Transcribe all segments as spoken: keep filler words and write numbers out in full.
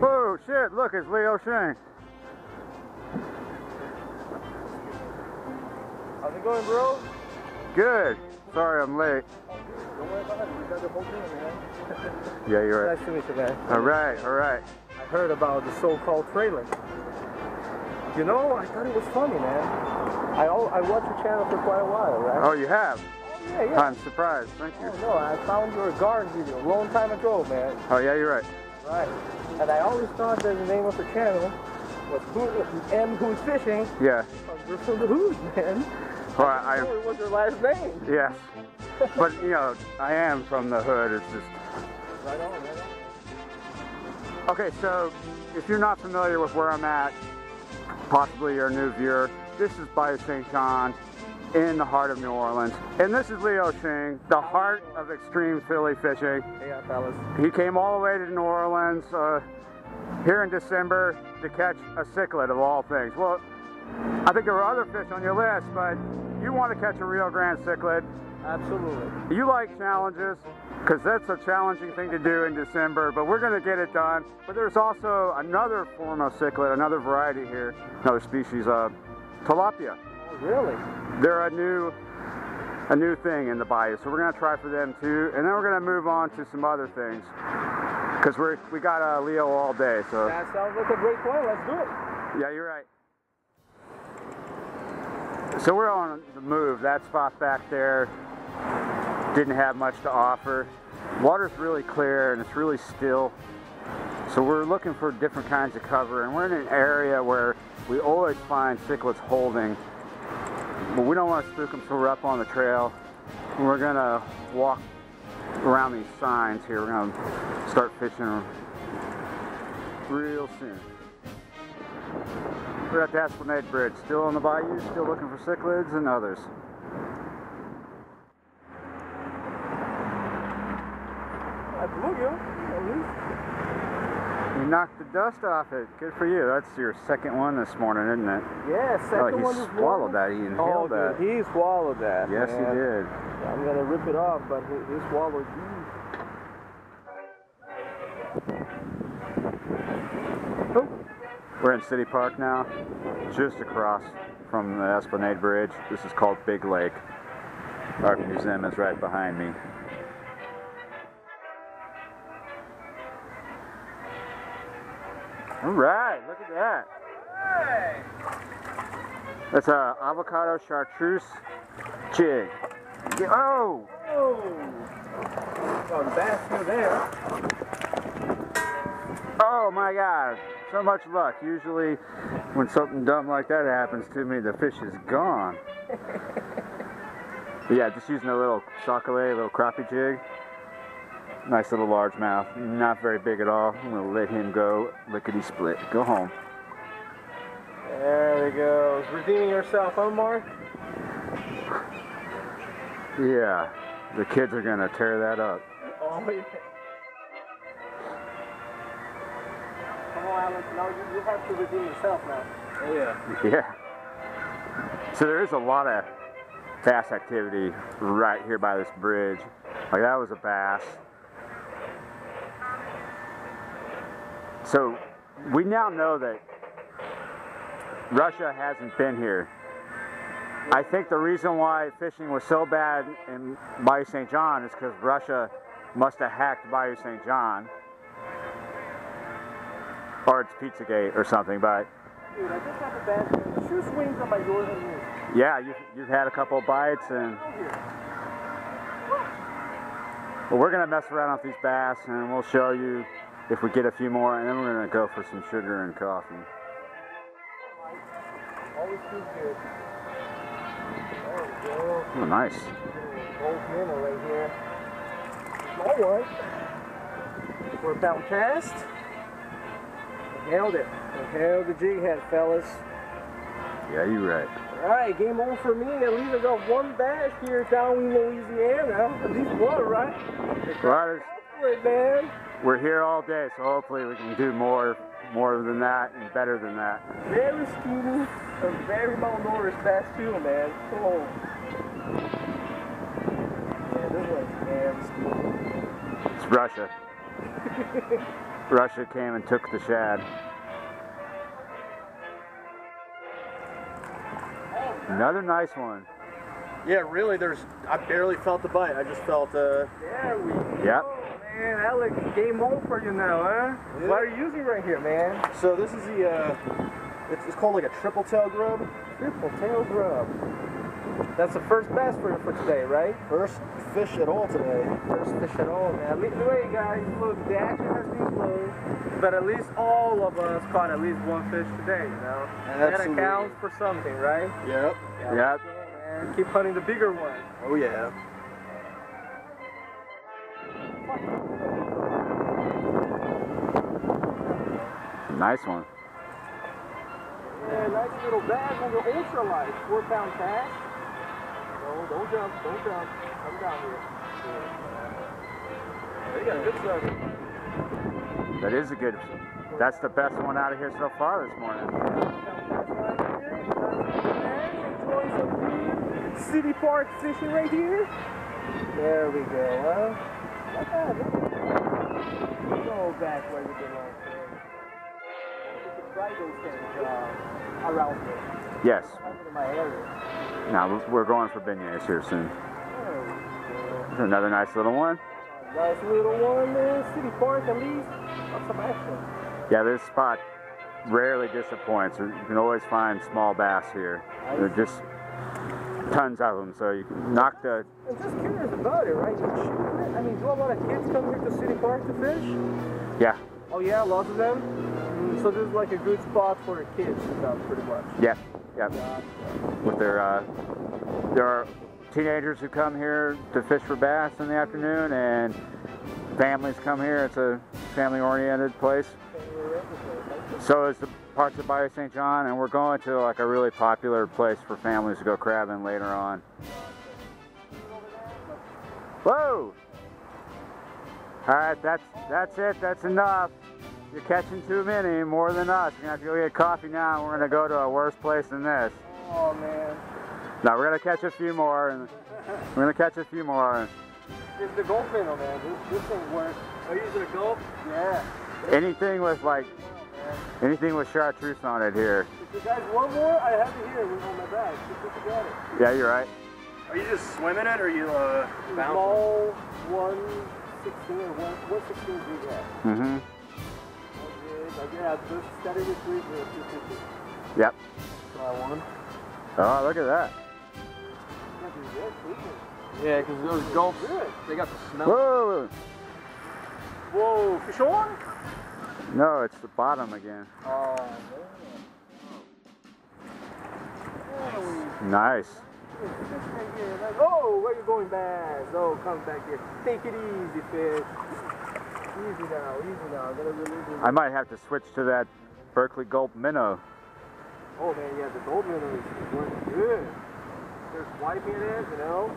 Oh shit, look, it's Leo Shane. How's it going, bro? Good. Sorry I'm late. Don't worry about it. We got the whole thing, man. Yeah, you're right. Nice to meet you, man. All right, all right. I heard about the so-called trailer. You know, I thought it was funny, man. I all, I watched your channel for quite a while, right? Oh, you have? Oh, yeah, yeah. I'm surprised. Thank you. Oh, no, I found your garden video a long time ago, man. Oh, yeah, you're right. Right. And I always thought that the name of the channel was M. Hood Fishing. Yeah. You're from the Hood, man. Well, I, I know it was your last name. Yeah. But, you know, I am from the Hood. It's just... Right on, right on. Okay, so if you're not familiar with where I'm at, possibly you're a new viewer, this is Bayou Saint John in the heart of New Orleans. And this is Leo Shane, the heart of Extreme Philly Fishing. Yeah, fellas. He came all the way to New Orleans uh, here in December to catch a cichlid of all things. Well, I think there were other fish on your list, but you want to catch a Rio Grande cichlid. Absolutely. You like challenges, because that's a challenging thing to do in December, but we're going to get it done. But there's also another form of cichlid, another variety here, another species of tilapia. Oh, really? They're a new, a new thing in the bayou, so we're going to try for them too, and then we're going to move on to some other things, because we we got uh, Leo all day. So that sounds like a great point. Let's do it. Yeah, you're right. So we're on the move. That spot back there didn't have much to offer. Water's really clear and it's really still, so we're looking for different kinds of cover, and we're in an area where we always find cichlids holding. But we don't want to spook them, so we're up on the trail. We're gonna walk around these signs here. We're gonna start fishing them real soon. We're at the Esplanade Bridge, still on the bayou, still looking for cichlids and others. A bluegill, at least. You knocked the dust off it. Good for you. That's your second one this morning, isn't it? Yeah, second oh, one this morning. He swallowed that. He inhaled oh, that. He swallowed that. Yes, man. He did. I'm going to rip it off, but he, he swallowed you. Oh. We're in City Park now, just across from the Esplanade Bridge. This is called Big Lake. Our museum is right behind me. All right, look at that. Hey. That's a avocado chartreuse jig. Yeah. Oh! Oh, the bass still there. Oh my God! So much luck. Usually, when something dumb like that happens to me, the fish is gone. Yeah, just using a little chocolat, a little crappie jig. Nice little largemouth, not very big at all. I'm gonna let him go lickety split. Go home. There we go. Redeeming yourself, Omar. Yeah, the kids are gonna tear that up. Oh, yeah. Come on, Alex. Now you, you have to redeem yourself now. Oh, yeah. Yeah. So there is a lot of bass activity right here by this bridge. Like that was a bass. So we now know that Russia hasn't been here. I think the reason why fishing was so bad in Bayou Saint John is because Russia must have hacked Bayou Saint John. Or it's Pizzagate or something, but... Dude, I just got the bad two swings on my doors and here. Yeah, you've, you've had a couple of bites and... Well, we're going to mess around with these bass and we'll show you if we get a few more, and then we're gonna go for some sugar and coffee. Always too good. There we go. Oh, nice. Gold minnow right here. Small one. We're about past. Nailed it. Nailed the jig head, fellas. Yeah, you're right. All right, game on for me. At least I got one bass here down in Louisiana. At least one, right? Right. It, man. We're here all day, so hopefully we can do more more than that and better than that. Very skinny and very malnourished bass too, man. Come on. Yeah, this was very skinny. It's Russia. Russia came and took the shad. Another nice one. Yeah, really, there's, I barely felt the bite. I just felt, uh... There we go. Yep. Man, Alex, game over you now, huh? Yeah. What are you using right here, man? So this is the, uh, it's, it's called like a triple tail grub. Triple tail grub. That's the first bass for, for today, right? First fish at all today. First fish at all, man. Lead the way, guys. Look, the action has been slow, but at least all of us caught at least one fish today, you know? Absolutely. That accounts for something, right? Yep. Yep. Yep. And keep hunting the bigger one. Oh, yeah. Nice one. Yeah, nice little bag on the ultralight. Four pound tag. No, don't jump, don't jump. I'm down here. Yeah, you got a good sucker. That is a good, that's the best one out of here so far this morning. City Park fishing right here. There we go, huh? Look at that. Go back where we belong. Uh, around there. Yes. Under my area. Now we're going for beignets here soon. There we go. Another nice little one. Nice little one, man. City Park at least. Got some action. Yeah, this spot rarely disappoints. You can always find small bass here. Nice. They're just tons of them, so you can knock the... I'm just curious about it, right? I mean, do a lot of kids come here to City Park to fish? Yeah. Oh yeah, lots of them? Mm-hmm. So this is like a good spot for kids and stuff, pretty much. Yeah, yeah. Gotcha. With their, uh, there are teenagers who come here to fish for bass in the afternoon, and families come here. It's a family-oriented place. So is the parts of Bayou Saint John, and we're going to like a really popular place for families to go crabbing later on. Whoa! All right, that's that's it. That's enough. You're catching too many, more than us. You're gonna have to go get coffee now, and we're gonna go to a worse place than this. Oh man! Now we're gonna catch a few more, and we're gonna catch a few more. It's the Gulp minnow, man. This this thing works. Are you using a Gulp? Yeah. Anything with like. Anything with chartreuse on it here. If you guys want more, I have it here on my bag. Just got it. Yeah, you're right. Are you just swimming it, or are you uh, bouncing? Small one sixteen or one sixteen big head. Mm-hmm. I did. I just started with three for two fifty. Yep. Try one. Oh, look at that. Yeah, because those gulps, they got the smell. Whoa! Whoa, fish on? No, it's the bottom again. Oh, man. Nice. Oh, where you going, bass? Oh, come back here. Take it easy, fish. Easy now, easy now. Gonna release. I might have to switch to that Berkeley Gulp minnow. Oh, man, yeah, the Gulp minnow is working good. They're swiping it, you know?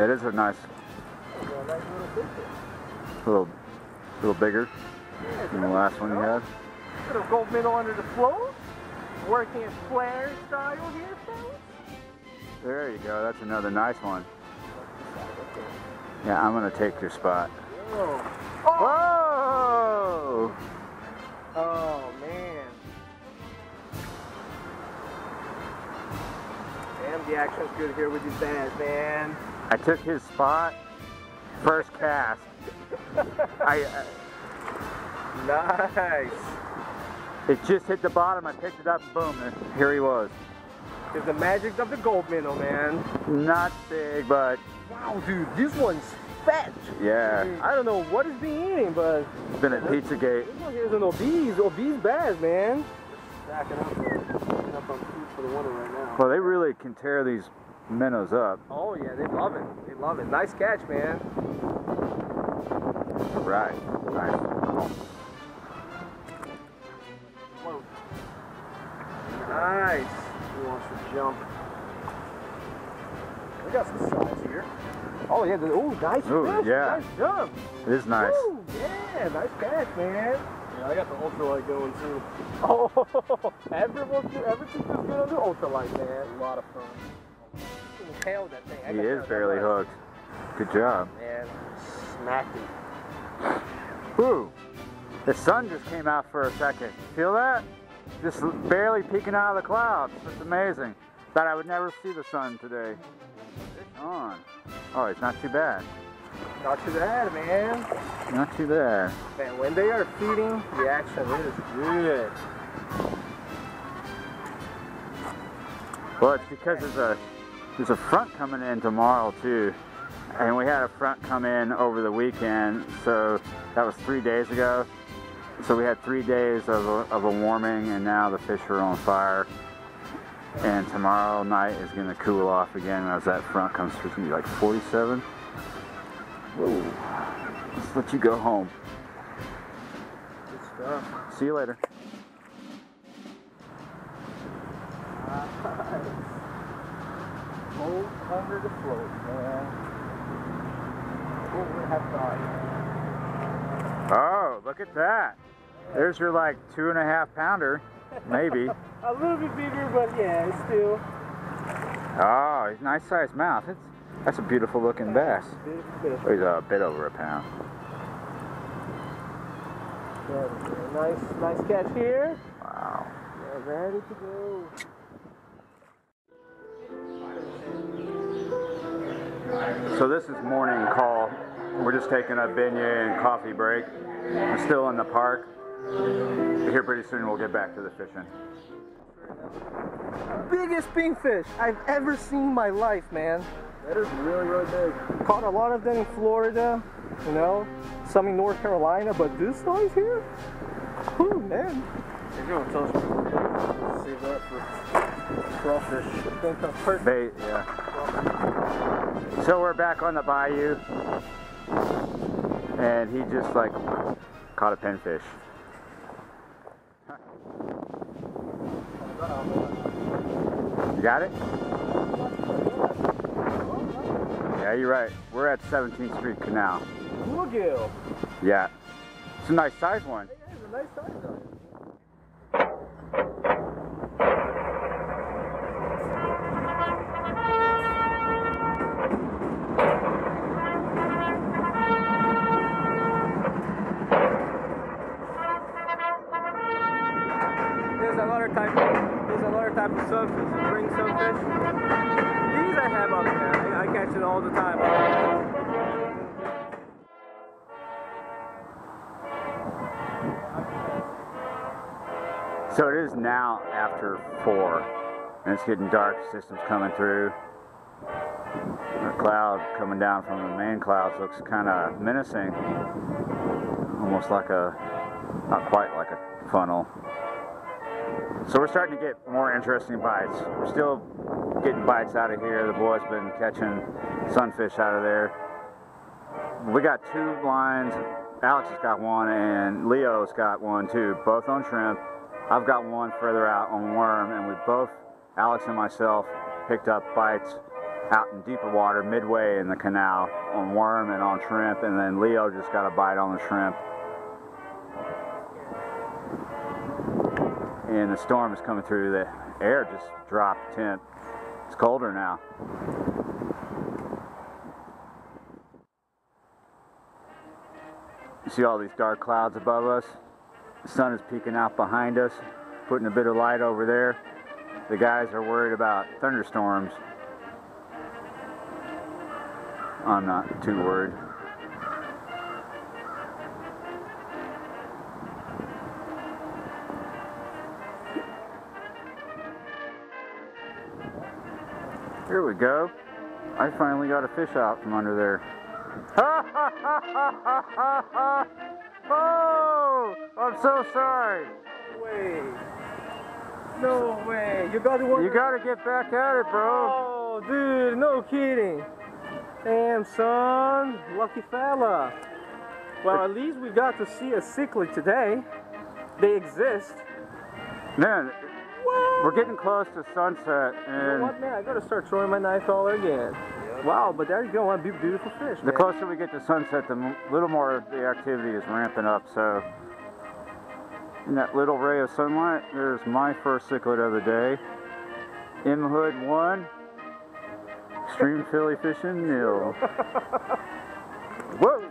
It is a nice, a little, a little bigger yeah, than the last one you had. Little gold minnow under the float, working in flare style here, fellas. There you go. That's another nice one. Yeah, I'm gonna take your spot. Whoa! Oh, Whoa. oh man! Damn, the action's good here with these bands, man. I took his spot, first cast. I, uh, nice. It just hit the bottom, I picked it up, boom, and here he was. It's the magic of the gold minnow, man. Not big, but... Wow, dude, this one's fat. Yeah. Dude, I don't know what it's been eating, but... It's been at Pizzagate. This one here's an obese, obese bass, man. Stacking up, stacking up on food for the water right now. Well, they really can tear these minnows up. Oh yeah, they love it. They love it. Nice catch, man. All right. Nice. nice. He wants to jump. We got some size here. Oh yeah, oh nice Ooh, fish, yeah. nice jump. It is nice. Ooh, yeah, nice catch, man. Yeah, I got the ultralight going too. Oh, everyone's everything's good on the ultralight, man. A lot of fun. He tailed that thing. I he is barely hooked. Good job. Man, smacked him. Ooh, the sun just came out for a second. Feel that? Just barely peeking out of the clouds. It's amazing. Thought I would never see the sun today. On. Oh, it's not too bad. Not too bad, man. Not too bad. Man, when they are feeding, the action is good. Well, it's because there's a there's a front coming in tomorrow too, and we had a front come in over the weekend, so that was three days ago. So we had three days of a, of a warming, and now the fish are on fire. And tomorrow night is going to cool off again as that front comes through. It's going to be like forty-seven. Whoa. Let's let you go home. Good stuff. See you later. Nice. Hold under the float, man. What would have thought? Oh, look at that. There's your like two and a half pounder, maybe. A little bit bigger, but yeah, it's still. Oh, he's nice sized mouth. It's, that's a beautiful looking bass. Beautiful. He's a bit over a pound. Yeah, nice, nice catch here. Wow. Yeah, ready to go. So this is morning call. We're just taking a beignet and coffee break. We're still in the park. Here pretty soon we'll get back to the fishing. Biggest pinkfish I've ever seen in my life, man. That is really, really big. Caught a lot of them in Florida, you know, some in North Carolina, but this size here? Whew, man. You're going to toss me. Save that for crawfish. Bait, yeah. So we're back on the bayou, and he just like caught a pinfish. You got it? Yeah, you're right. We're at seventeenth Street Canal. Look at Yeah. It's a nice size one. It is a nice size one. There's another type. There's another type of subfish. These I have up there. I catch it all the time. So it is now after four, and it's getting dark. System's coming through. The cloud coming down from the main clouds looks kind of menacing, almost like a, not quite like a funnel. So we're starting to get more interesting bites. We're still getting bites out of here. The boys been catching sunfish out of there. We got two lines. Alex has got one and Leo's got one too, both on shrimp. I've got one further out on worm, and we both, Alex and myself, picked up bites out in deeper water midway in the canal on worm and on shrimp, and then Leo just got a bite on the shrimp. And the storm is coming through. The air just dropped temp. It's colder now. You see all these dark clouds above us? The sun is peeking out behind us, putting a bit of light over there. The guys are worried about thunderstorms. I'm not too worried. Here we go. I finally got a fish out from under there. Oh, I'm so sorry. No way. No way. You got to work. You got to get back at it, bro. Oh, dude, no kidding. Damn, son. Lucky fella. Well, at least we got to see a cichlid today. They exist. Man, What? We're getting close to sunset, and you know what, man? I gotta start throwing my knife all again. Yep. Wow, but there you go, one beautiful fish. The man. Closer we get to sunset, the little more the activity is ramping up. So, in that little ray of sunlight, there's my first cichlid of the day. M. Hood one, Extreme Philly Fishing nil. Whoa!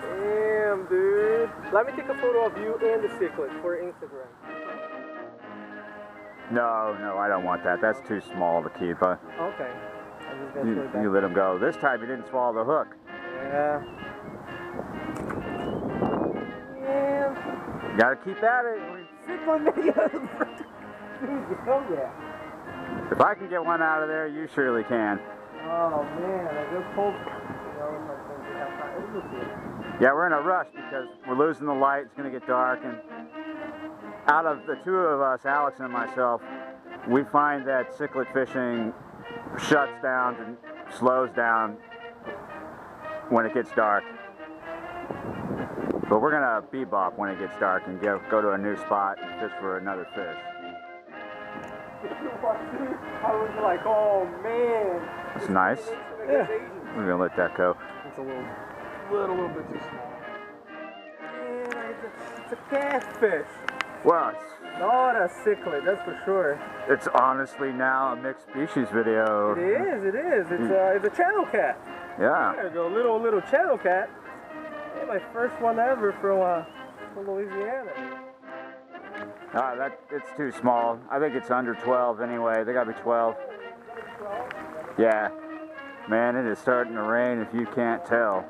Damn, dude. Let me take a photo of you and the cichlid for Instagram. No, no, I don't want that. That's too small to keep. Huh? Okay. I just got you, you let him go. This time he didn't swallow the hook. Yeah. Yeah. Gotta keep at it. Oh, yeah. If I can get one out of there, you surely can. Oh, man. I just pulled. Yeah, we're in a rush because we're losing the light. It's going to get dark. And out of the two of us, Alex and myself, we find that cichlid fishing shuts down and slows down when it gets dark. But we're going to bebop when it gets dark and go, go to a new spot and fish for another fish. I was like, oh, man. It's nice. Yeah. We're going to let that go. It's a little, little, little bit too small. Man, it's a, it's a catfish. Well, it's not a cichlid, that's for sure. It's honestly now a mixed species video. It is, it is. It's, uh, it's a channel cat. Yeah. There you go, little, little channel cat. Hey, my first one ever from, uh, from Louisiana. Ah, that it's too small. I think it's under twelve anyway. They gotta be twelve. Yeah. Man, it is starting to rain if you can't tell.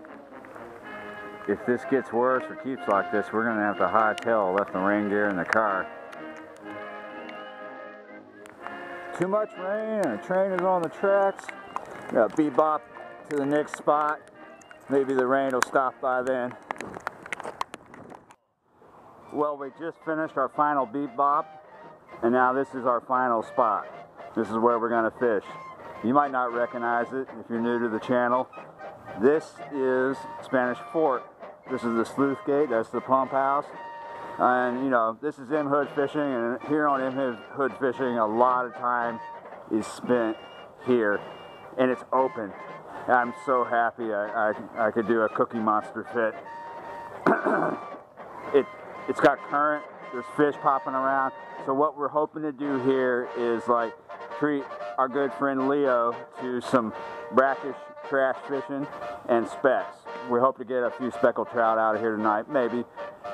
If this gets worse or keeps like this, we're going to have to hightail left the rain gear in the car. Too much rain and a train is on the tracks. Got to bebop to the next spot. Maybe the rain will stop by then. Well, we just finished our final bebop, and now this is our final spot. This is where we're going to fish. You might not recognize it if you're new to the channel. This is Spanish Fort. This is the sleuth gate, that's the pump house. And you know, this is M. Hood Fishing, and here on M. Hood Fishing, a lot of time is spent here, and it's open. I'm so happy I, I, I could do a Cookie Monster fit. it, it's got current, there's fish popping around. So what we're hoping to do here is like treat our good friend Leo to some brackish trash fishing and specks. We hope to get a few speckled trout out of here tonight, maybe.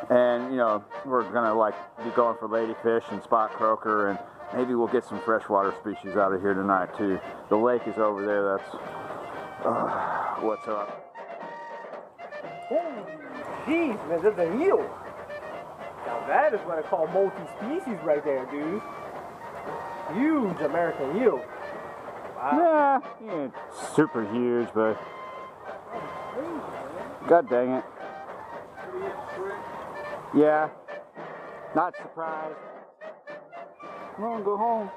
And you know, we're gonna like be going for ladyfish and spot croaker, and maybe we'll get some freshwater species out of here tonight too. The lake is over there. That's uh, what's up. Oh, jeez, man, that's a eel. Now that is what I call multi-species right there, dude. Huge American eel. Wow. Yeah, yeah, super huge, but god dang it. Yeah, not surprised. Come on, go home.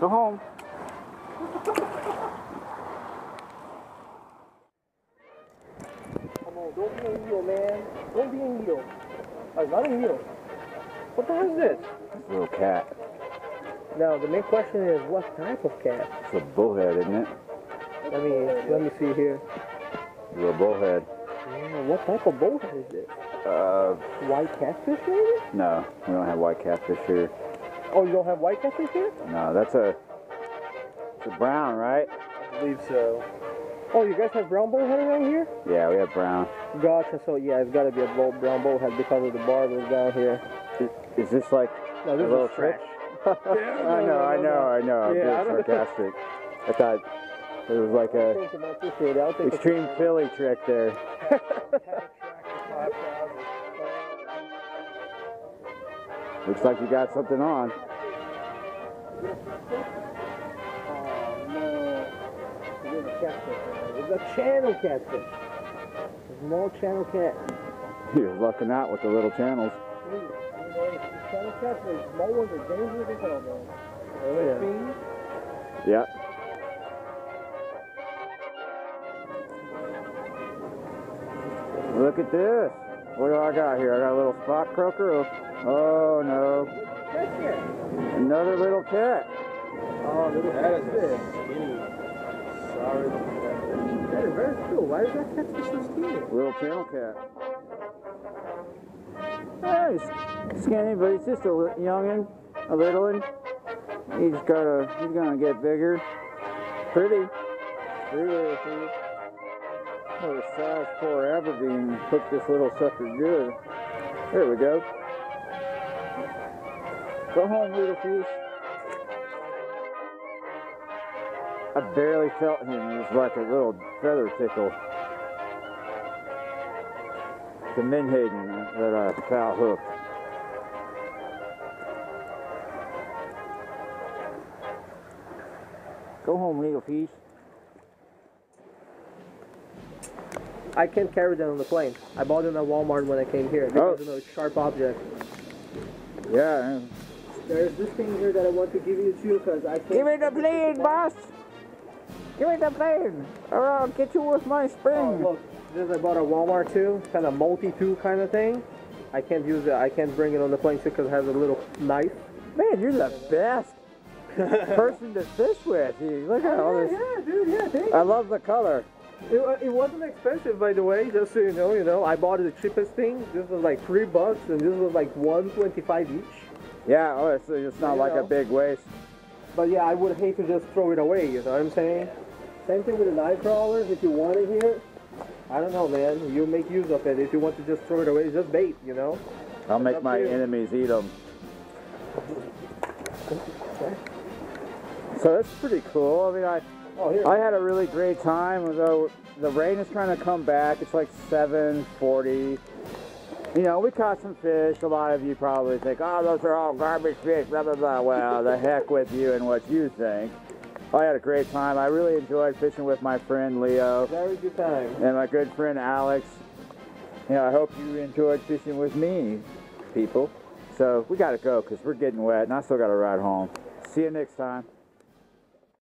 Go home. Come on, don't be an eel, man. Don't be an eel. I'm not an eel. What the hell is this? Little cat. Now the main question is, what type of cat? It's a bullhead, isn't it? Let me let me see here. You're a bullhead. Yeah, what type of bullhead is it? Uh, white catfish maybe? No, we don't have white catfish here. Oh, you don't have white catfish here? No, that's a it's a brown, right? I believe so. Oh, you guys have brown bullhead around here? Yeah, we have brown. Gotcha. So yeah, it's got to be a brown bullhead because of the barbers down here. Is, is this like? No, this is trash. Yeah, no, I know, no, no, I know, no. I know. I'm yeah, being sarcastic. I thought it was like a Extreme Philly trick there. Looks like you got something on. Oh no! It's a catfish. It's a channel catfish. There's no channel cat. You're lucking out with the little channels. Small ones are dangerous as hell, man. Oh, yeah. Yeah. Look at this. What do I got here? I got a little spot croaker. Oh, no. Another little cat. Oh, little cat. That is skinny. Sorry. That is very cool. Why is that cat so skinny? Little channel cat. Yeah, he's skinny, but he's just a youngin', a littlin'. He's got a. He's gonna get bigger. Pretty. Really pretty. What a size four Aberdeen hooked this little sucker good. There we go. Go home, little fish. I barely felt him. It was like a little feather tickle. The menhaden that I foul hooked. Go home, little fish. I can't carry that on the plane. I bought it at Walmart when I came here because oh. It was a sharp object. Yeah. There's this thing here that I want to give you too because I can't. Give me the plane, boss! Give me the plane! Or I'll get you with my spring! Oh, look, this I bought at Walmart too. Kind of multi-tool kind of thing. I can't use it. I can't bring it on the plane too because it has a little knife. Man, you're the best person to fish with. You look at oh, all yeah, this. Yeah, dude, yeah, thank you. I love the color. It, it wasn't expensive, by the way, just so you know, you know, I bought the cheapest thing. This was like three bucks, and this was like one twenty-five each. Yeah, oh, so it's not you like know. a big waste. But yeah, I would hate to just throw it away, you know what I'm saying? Same thing with the night crawlers, if you want it here. I don't know, man, you make use of it. If you want to just throw it away, just bait, you know? I'll it's make my enemies eat them. So that's pretty cool. I mean, I... Oh, here. I had a really great time, although the rain is trying to come back. It's like seven forty. You know, we caught some fish. A lot of you probably think, oh, those are all garbage fish, blah, blah, blah. Well, the heck with you and what you think. I had a great time. I really enjoyed fishing with my friend Leo. Very good time. And my good friend Alex. You know, I hope you enjoyed fishing with me, people. So we got to go because we're getting wet, and I still got to ride home. See you next time.